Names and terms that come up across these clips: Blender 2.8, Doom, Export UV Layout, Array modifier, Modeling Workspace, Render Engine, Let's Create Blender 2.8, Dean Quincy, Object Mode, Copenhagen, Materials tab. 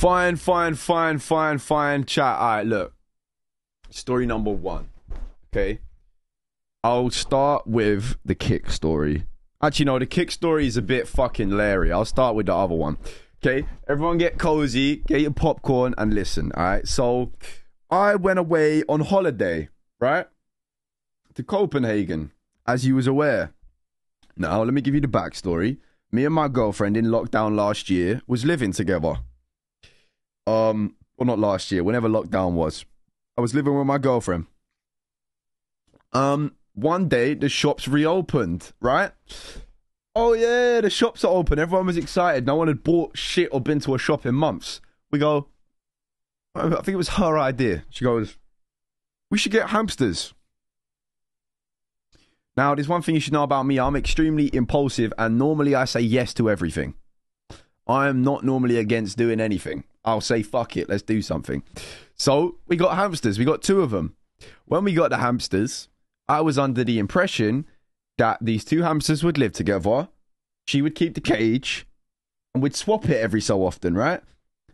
Fine, chat. All right, look. Story number one, okay? I'll start with the kick story. Actually, no, the kick story is a bit fucking leery. I'll start with the other one, okay? Everyone get cozy, get your popcorn, and listen, all right? So, I went away on holiday, right? To Copenhagen, as you was aware. Now, let me give you the backstory. Me and my girlfriend in lockdown last year was living together. Well, not last year, whenever lockdown was. I was living with my girlfriend. One day, the shops reopened, right? Oh, yeah, the shops are open. Everyone was excited. No one had bought shit or been to a shop in months. We go, I think it was her idea. She goes, we should get hamsters. Now, there's one thing you should know about me. I'm extremely impulsive, and normally I say yes to everything. I am not normally against doing anything. I'll say, fuck it, let's do something. So, we got hamsters. We got two of them. When we got the hamsters, I was under the impression that these two hamsters would live together. She would keep the cage, and we'd swap it every so often, right?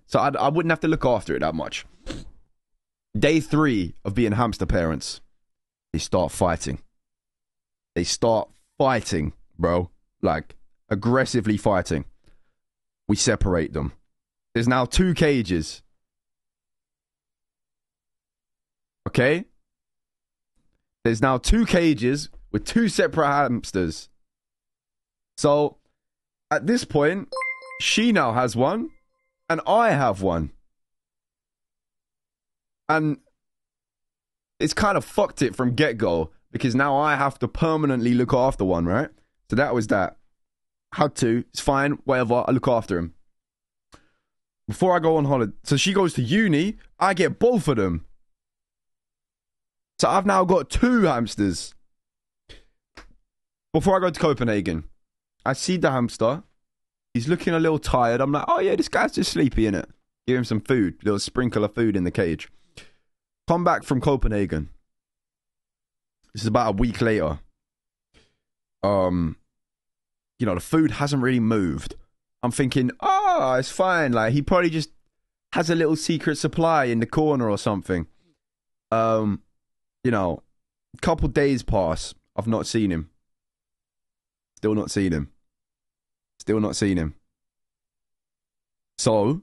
So, I wouldn't have to look after it that much. Day three of being hamster parents, they start fighting. They start fighting, bro. Like, aggressively fighting. We separate them. There's now two cages. Okay? There's now two cages with two separate hamsters. So, at this point, she now has one, and I have one. And it's kind of fucked it from get-go, because now I have to permanently look after one, right? So that was that. Had to. It's fine. Whatever. I look after him. Before I go on holiday, so she goes to uni, I get both of them. So I've now got two hamsters. Before I go to Copenhagen, I see the hamster. He's looking a little tired. I'm like, oh yeah, this guy's just sleepy, innit? Give him some food, little sprinkle of food in the cage. Come back from Copenhagen. This is about a week later. You know, the food hasn't really moved. I'm thinking, oh, it's fine. Like, he probably just has a little secret supply in the corner or something. You know, a couple days pass. I've not seen him. Still not seen him. Still not seen him. So,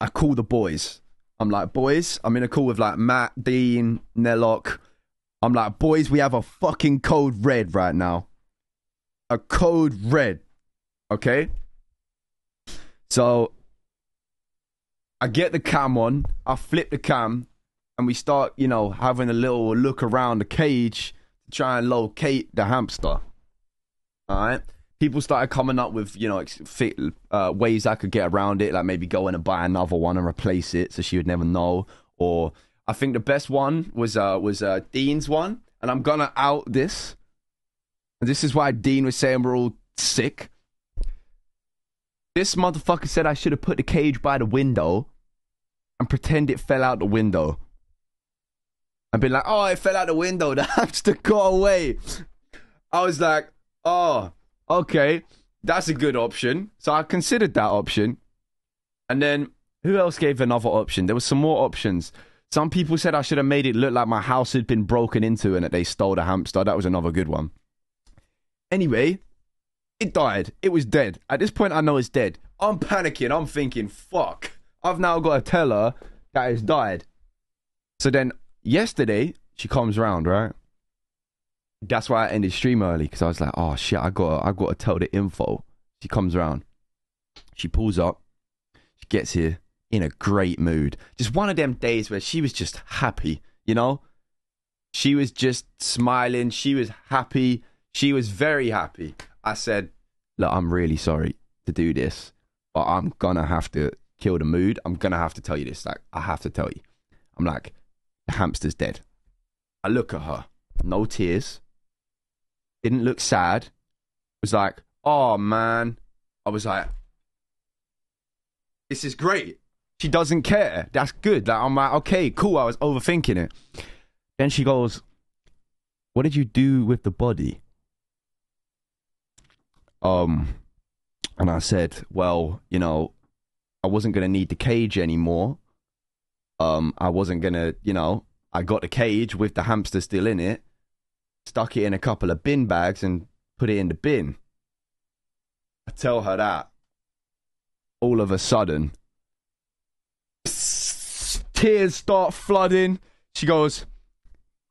I call the boys. I'm like, boys, I'm in a call with like Matt, Dean, Nellock. I'm like, boys, we have a fucking code red right now. A code red. Okay? So, I get the cam on, I flip the cam, and we start, you know, having a little look around the cage to try and locate the hamster. Alright? People started coming up with, you know, ways I could get around it, like maybe go in and buy another one and replace it so she would never know. Or, I think the best one was Dean's one, and I'm gonna out this. And this is why Dean was saying we're all sick. This motherfucker said I should have put the cage by the window and pretend it fell out the window. I've been like, oh, it fell out the window. The hamster got away. I was like, oh, okay. That's a good option. So I considered that option. And then who else gave another option? There were some more options. Some people said I should have made it look like my house had been broken into and that they stole the hamster. That was another good one. Anyway, it died. It was dead. At this point, I know it's dead. I'm panicking. I'm thinking, fuck. I've now got to tell her that it's died. So then, yesterday, she comes round, right? That's why I ended stream early, because I was like, oh, shit, I got to tell the info. She comes round. She pulls up. She gets here in a great mood. Just one of them days where she was just happy, you know? She was just smiling. She was happy. She was very happy. I said, look, I'm really sorry to do this, but I'm going to have to kill the mood. I'm going to have to tell you this. Like, I have to tell you. I'm like, the hamster's dead. I look at her. No tears. Didn't look sad. Was like, oh, man. I was like, this is great. She doesn't care. That's good. Like, I'm like, okay, cool. I was overthinking it. Then she goes, what did you do with the body? And I said, well, you know, I wasn't going to need the cage anymore. I wasn't going to, you know, I got the cage with the hamster still in it, stuck it in a couple of bin bags and put it in the bin. I tell her that. All of a sudden, tears start flooding. She goes,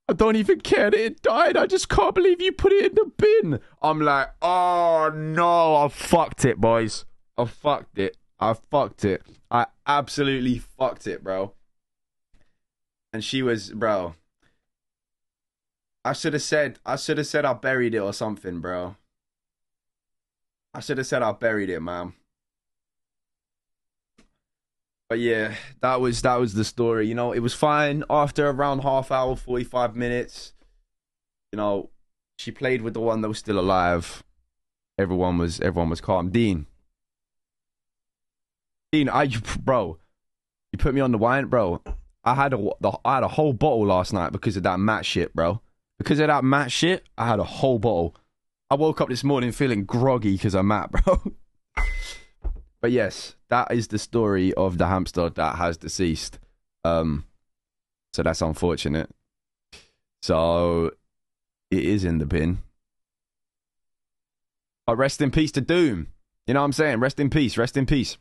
I don't even care that it died. I just can't believe you put it in the bin. I'm like, oh no, I fucked it, boys. I fucked it. I fucked it. I absolutely fucked it, bro. And she was, bro. I should have said I buried it or something, bro. I should have said I buried it, man. But yeah, that was the story. You know, it was fine. After around half hour, 45 minutes, you know, she played with the one that was still alive. Everyone was calm. Dean, you put me on the wine, bro. I had a whole bottle last night because of that mat shit, bro. Because of that mat shit, I had a whole bottle. I woke up this morning feeling groggy because I'm mat, bro. But yes, that is the story of the hamster that has deceased. So that's unfortunate. So it is in the bin. But rest in peace to Doom. You know what I'm saying? Rest in peace.